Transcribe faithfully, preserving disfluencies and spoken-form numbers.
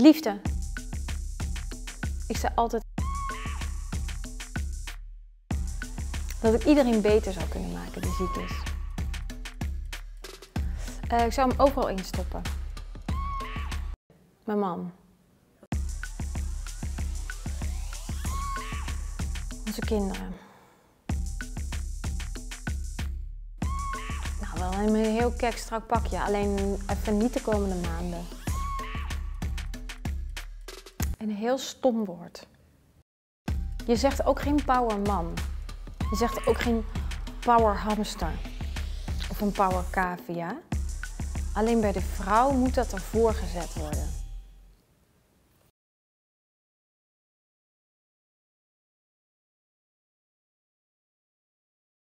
Liefde. Ik zei altijd dat ik iedereen beter zou kunnen maken die ziek is. Uh, ik zou hem overal instoppen. Mijn man. Onze kinderen. Nou, wel een heel kek strak pakje, alleen even niet de komende maanden. Een heel stom woord. Je zegt ook geen powerman. Je zegt ook geen powerhamster of een powercavia. Alleen bij de vrouw moet dat ervoor gezet worden.